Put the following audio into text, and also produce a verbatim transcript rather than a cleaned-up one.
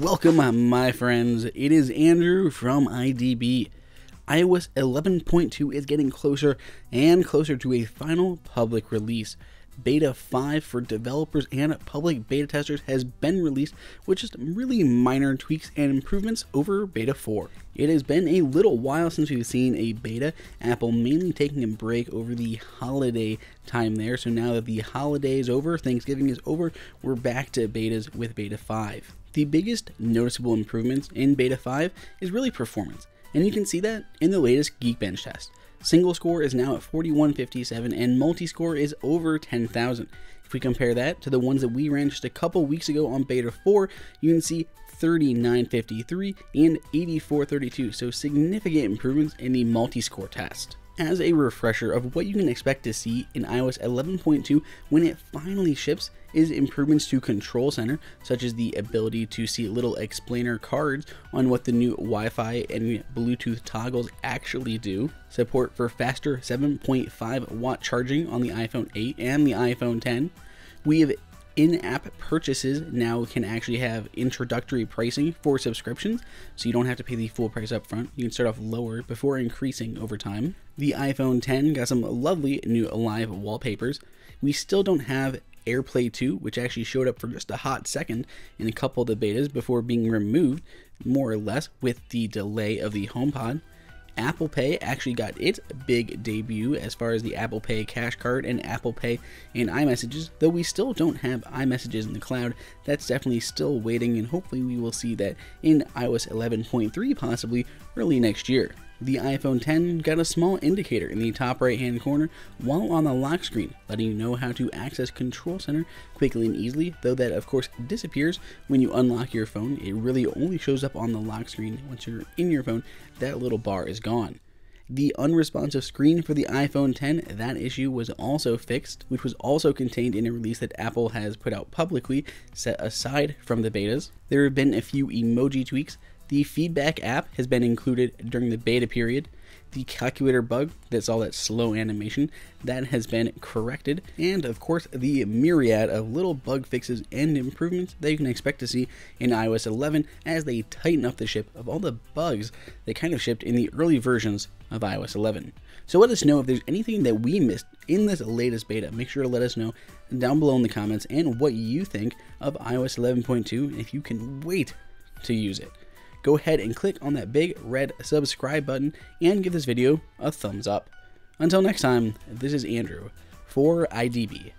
Welcome, my friends. It is Andrew from I D B. iOS eleven point two is getting closer and closer to a final public release. Beta five for developers and public beta testers has been released with just really minor tweaks and improvements over beta four. It has been a little while since we've seen a beta, Apple mainly taking a break over the holiday time there. So now that the holiday is over, Thanksgiving is over, we're back to betas with beta five. The biggest noticeable improvements in beta five is really performance, and you can see that in the latest Geekbench test. Single score is now at forty-one fifty-seven and multi-score is over ten thousand. If we compare that to the ones that we ran just a couple weeks ago on beta four, you can see thirty-nine fifty-three and eighty-four thirty-two, so significant improvements in the multi-score test. As a refresher of what you can expect to see in iOS eleven point two when it finally ships is improvements to Control Center, such as the ability to see little explainer cards on what the new Wi-Fi and Bluetooth toggles actually do, support for faster seven point five watt charging on the iPhone eight and the iPhone ten. We have in-app purchases now can actually have introductory pricing for subscriptions, so you don't have to pay the full price up front. You can start off lower before increasing over time. The iPhone ten got some lovely new live wallpapers. We still don't have AirPlay two, which actually showed up for just a hot second in a couple of the betas before being removed, more or less, with the delay of the HomePod. Apple Pay actually got its big debut as far as the Apple Pay Cash card and Apple Pay and iMessages, though we still don't have iMessages in the cloud. That's definitely still waiting, and hopefully we will see that in iOS eleven point three possibly early next year. The iPhone ten got a small indicator in the top right hand corner while on the lock screen, letting you know how to access Control Center quickly and easily, though that of course disappears when you unlock your phone. It really only shows up on the lock screen. Once you're in your phone, that little bar is gone. The unresponsive screen for the iPhone ten, that issue was also fixed, which was also contained in a release that Apple has put out publicly, set aside from the betas. There have been a few emoji tweaks. The feedback app has been included during the beta period. The calculator bug, that's all that slow animation, that has been corrected. And of course, the myriad of little bug fixes and improvements that you can expect to see in iOS eleven as they tighten up the ship of all the bugs that kind of shipped in the early versions of iOS eleven. So let us know if there's anything that we missed in this latest beta. Make sure to let us know down below in the comments and what you think of iOS eleven point two and if you can wait to use it. Go ahead and click on that big red subscribe button and give this video a thumbs up. Until next time, this is Andrew for I D B.